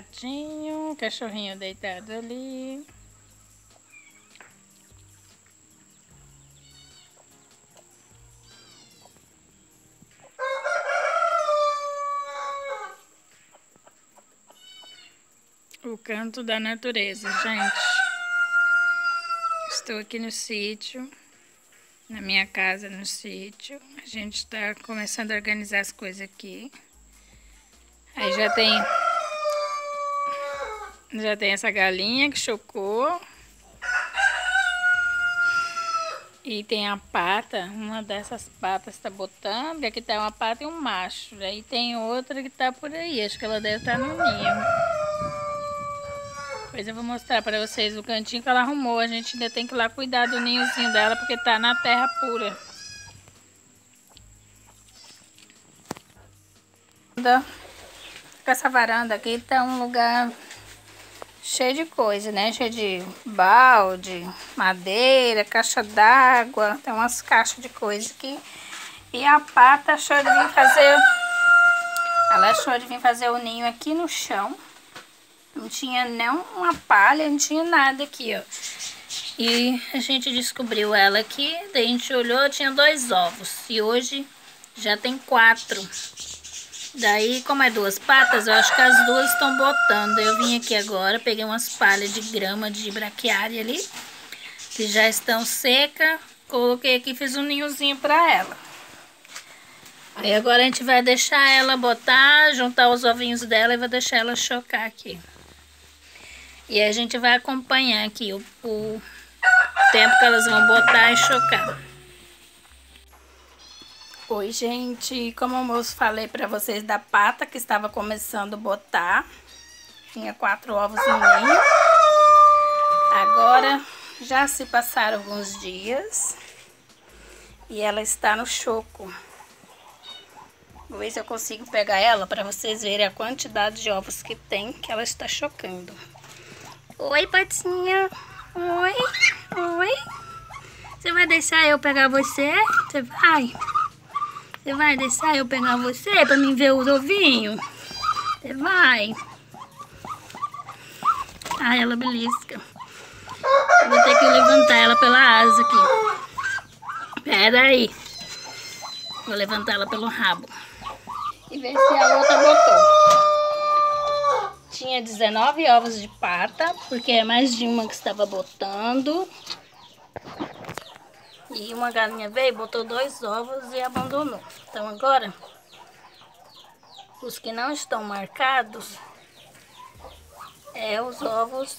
patinho, cachorrinho deitado ali. O canto da natureza, gente. Estou aqui no sítio, na minha casa, no sítio. A gente está começando a organizar as coisas aqui. Aí já tem essa galinha que chocou. E tem a pata, uma dessas patas está botando. E aqui está uma pata e um macho. Aí tem outra que está por aí, acho que ela deve estar no ninho. Depois eu vou mostrar pra vocês o cantinho que ela arrumou. A gente ainda tem que ir lá cuidar do ninhozinho dela, porque tá na terra pura. Com essa varanda aqui tá um lugar cheio de coisa, né? Cheio de balde, madeira, caixa d'água. Tem umas caixas de coisa aqui. E a pata achou de vir fazer... Ela achou de vir fazer o ninho aqui no chão. Não tinha nem uma palha, não tinha nada aqui, ó. E a gente descobriu ela aqui, daí a gente olhou, tinha 2 ovos. E hoje já tem 4. Daí, como é 2 patas, eu acho que as 2 estão botando. Eu vim aqui agora, peguei umas palhas de grama de braquiária ali, que já estão secas. Coloquei aqui, fiz um ninhozinho pra ela. Aí agora a gente vai deixar ela botar, juntar os ovinhos dela e vai deixar ela chocar aqui. E a gente vai acompanhar aqui o tempo que elas vão botar e chocar. Oi, gente. Como eu falei pra vocês da pata que estava começando a botar. Tinha 4 ovos no ninho. Agora já se passaram alguns dias. E ela está no choco. Vou ver se eu consigo pegar ela pra vocês verem a quantidade de ovos que tem que ela está chocando. Oi, patinha. Oi. Oi. Você vai deixar eu pegar você? Você vai? Você vai deixar eu pegar você pra mim ver os ovinhos? Você vai? Ai, ela belisca. Eu vou ter que levantar ela pela asa aqui. Pera aí. Vou levantar ela pelo rabo. E ver se a outra botou. Tinha 19 ovos de pata, porque é mais de uma que estava botando. E uma galinha veio, botou 2 ovos e abandonou. Então agora, os que não estão marcados, é os ovos...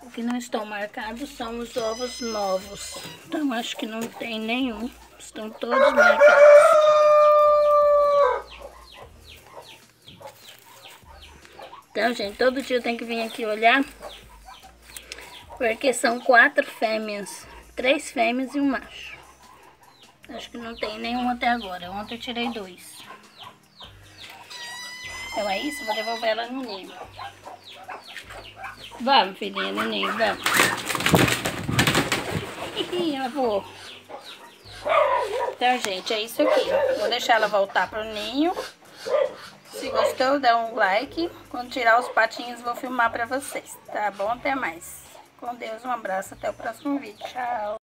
O que não estão marcados são os ovos novos. Então acho que não tem nenhum, estão todos marcados. Então, gente, todo dia eu tenho que vir aqui olhar, porque são 4 fêmeas, 3 fêmeas e um macho. Acho que não tem nenhum até agora, ontem eu tirei 2. Então é isso, vou devolver ela no ninho. Vamos, filhinha, no ninho, vamos. Ih, ela voou. Então, gente, é isso aqui. Vou deixar ela voltar pro ninho. Se gostou, dá um like. Quando tirar os patinhos, vou filmar pra vocês, tá bom? Até mais. Com Deus, um abraço, até o próximo vídeo. Tchau!